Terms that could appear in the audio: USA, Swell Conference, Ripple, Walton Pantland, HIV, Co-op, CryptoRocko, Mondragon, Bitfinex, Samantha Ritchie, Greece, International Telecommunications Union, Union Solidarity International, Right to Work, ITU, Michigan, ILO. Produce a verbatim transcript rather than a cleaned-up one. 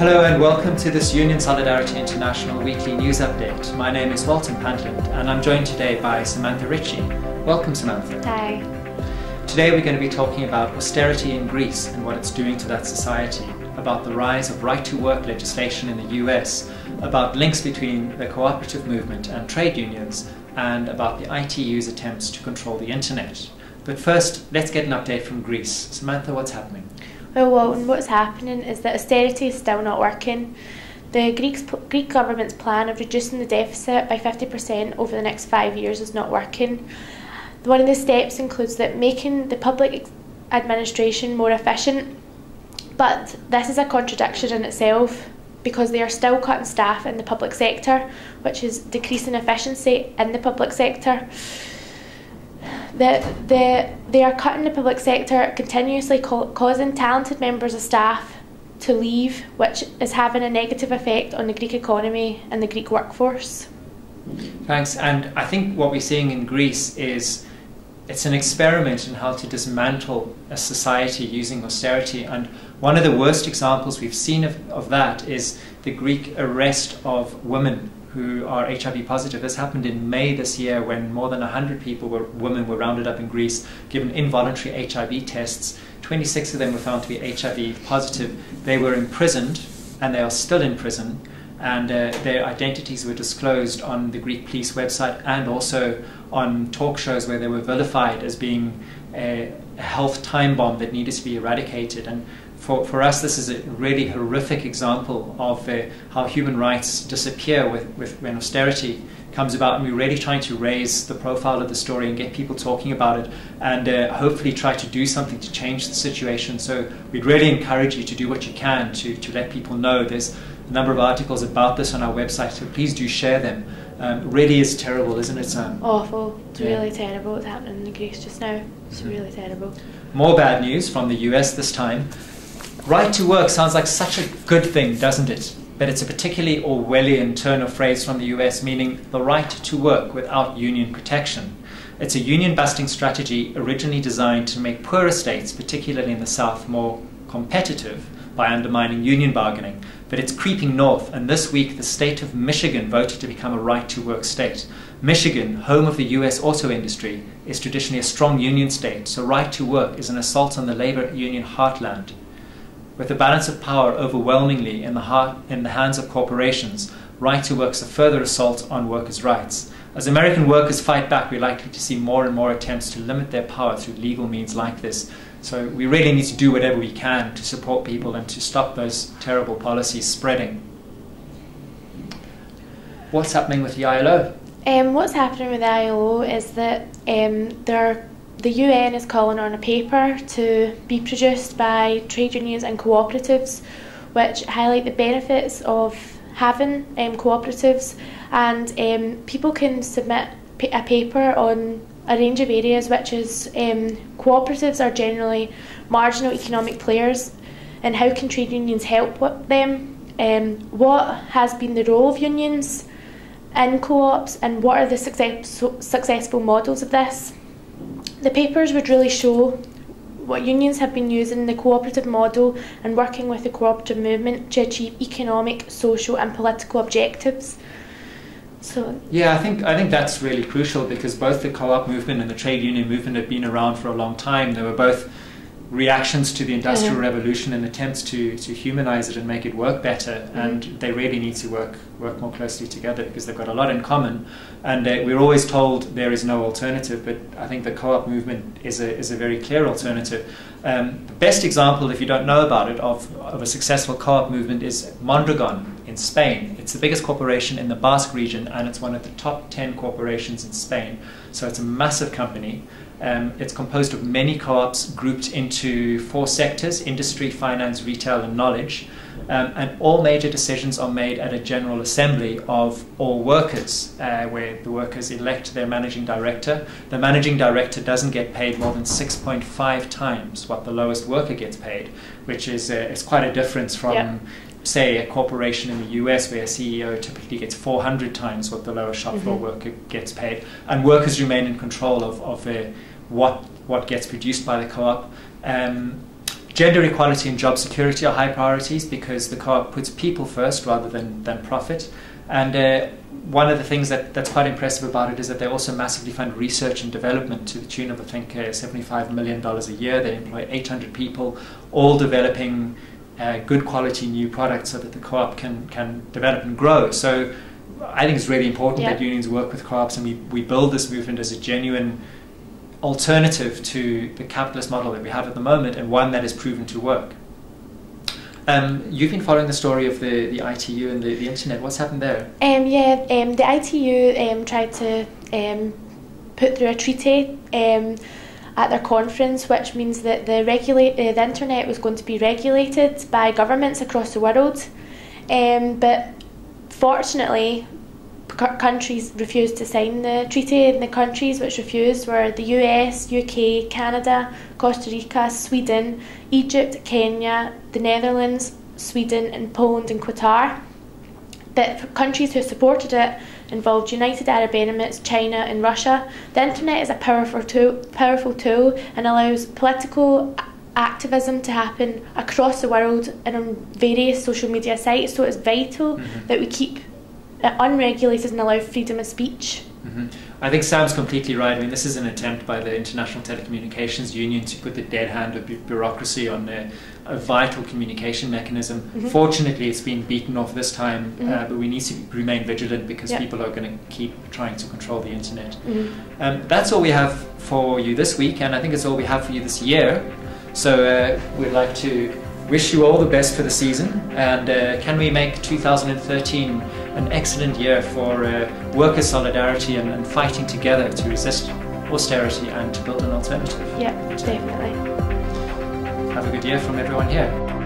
Hello and welcome to this Union Solidarity International weekly news update. My name is Walton Pantland and I'm joined today by Samantha Ritchie. Welcome, Samantha. Hi. Today we're going to be talking about austerity in Greece and what it's doing to that society, about the rise of right-to-work legislation in the U S, about links between the cooperative movement and trade unions, and about the I T U's attempts to control the internet. But first, let's get an update from Greece. Samantha, what's happening? Well, Walton, what's happening is that austerity is still not working. The Greek's, Greek government's plan of reducing the deficit by fifty percent over the next five years is not working. One of the steps includes that making the public administration more efficient, but this is a contradiction in itself because they are still cutting staff in the public sector, which is decreasing efficiency in the public sector. The, the, they are cutting the public sector, continuously co causing talented members of staff to leave, which is having a negative effect on the Greek economy and the Greek workforce. Thanks. And I think what we're seeing in Greece is it's an experiment in how to dismantle a society using austerity. And one of the worst examples we've seen of, of that is the Greek arrest of women who are H I V positive. This happened in May this year when more than one hundred people were, women were rounded up in Greece, given involuntary H I V tests. twenty-six of them were found to be H I V positive. They were imprisoned, and they are still in prison, and uh, their identities were disclosed on the Greek police website and also on talk shows where they were vilified as being a health time bomb that needed to be eradicated. And For, for us, this is a really horrific example of uh, how human rights disappear with, with, when austerity comes about, and we're really trying to raise the profile of the story and get people talking about it and uh, hopefully try to do something to change the situation. So we'd really encourage you to do what you can to, to let people know. There's a number of articles about this on our website, so please do share them. Um, it really is terrible, isn't it, Sam? Awful. It's yeah. really terrible what's happening in Greece just now. It's mm-hmm. really terrible. More bad news from the U S this time. Right to work sounds like such a good thing, doesn't it? But it's a particularly Orwellian turn of phrase from the U S, meaning the right to work without union protection. It's a union-busting strategy originally designed to make poorer states, particularly in the South, more competitive by undermining union bargaining. But it's creeping north, and this week the state of Michigan voted to become a right-to-work state. Michigan, home of the U S auto industry, is traditionally a strong union state, so right-to-work is an assault on the labor union heartland. With the balance of power overwhelmingly in the, heart, in the hands of corporations, right-to-work's a further assault on workers' rights. As American workers fight back, we're likely to see more and more attempts to limit their power through legal means like this. So we really need to do whatever we can to support people and to stop those terrible policies spreading. What's happening with the I L O? Um, what's happening with the I L O is that um, there are the U N is calling on a paper to be produced by trade unions and cooperatives, which highlight the benefits of having um, cooperatives, and um, people can submit a paper on a range of areas, which is um, cooperatives are generally marginal economic players, and how can trade unions help them, um, what has been the role of unions in co-ops, and what are the success successful models of this. The papers would really show what unions have been using the cooperative model and working with the cooperative movement to achieve economic, social and political objectives. So yeah, I think, I think that's really crucial, because both the co-op movement and the trade union movement have been around for a long time. They were both reactions to the Industrial mm-hmm. Revolution and attempts to, to humanize it and make it work better, mm-hmm. and they really need to work work more closely together because they've got a lot in common. And uh, we're always told there is no alternative, but I think the co-op movement is a, is a very clear alternative. Um, the best example, if you don't know about it, of, of a successful co-op movement is Mondragon in Spain. It's the biggest corporation in the Basque region, and it's one of the top ten corporations in Spain, so it's a massive company. Um, it's composed of many co-ops grouped into four sectors: industry, finance, retail and knowledge. Um, and all major decisions are made at a general assembly of all workers, uh, where the workers elect their managing director. The managing director doesn't get paid more than six point five times what the lowest worker gets paid, which is uh, it's quite a difference from yep. say a corporation in the U S where a C E O typically gets four hundred times what the lower shop floor mm-hmm. worker gets paid, and workers remain in control of, of uh, what, what gets produced by the co-op. Um, Gender equality and job security are high priorities because the co-op puts people first rather than, than profit. And uh, one of the things that, that's quite impressive about it is that they also massively fund research and development to the tune of, I think, uh, seventy-five million dollars a year. They employ eight hundred people, all developing uh, good quality new products so that the co-op can, can develop and grow. So I think it's really important yeah. that unions work with co-ops, and we, we build this movement as a genuine alternative to the capitalist model that we have at the moment, and one that is proven to work. Um, you've been following the story of the, the I T U and the, the internet. What's happened there? Um, yeah, um, the I T U um, tried to um, put through a treaty um, at their conference, which means that the, regulate, uh, the internet was going to be regulated by governments across the world. Um, but fortunately, countries refused to sign the treaty, and the countries which refused were the U S, U K, Canada, Costa Rica, Sweden, Egypt, Kenya, the Netherlands, Sweden and Poland and Qatar. But countries who supported it involved United Arab Emirates, China and Russia. The internet is a powerful tool, powerful tool and allows political activism to happen across the world and on various social media sites, so it's vital mm-hmm. that we keep Uh, unregulated and allow freedom of speech. Mm-hmm. I think Sam's completely right. I mean, this is an attempt by the International Telecommunications Union to put the dead hand of bu bureaucracy on a, a vital communication mechanism. Mm-hmm. Fortunately, it's been beaten off this time, mm-hmm. uh, but we need to remain vigilant because yep. people are going to keep trying to control the internet. Mm-hmm. um, that's all we have for you this week, and I think it's all we have for you this year. So uh, we'd like to wish you all the best for the season, and uh, can we make two thousand thirteen an excellent year for uh, worker solidarity and, and fighting together to resist austerity and to build an alternative. Yeah, definitely. Have a good year from everyone here.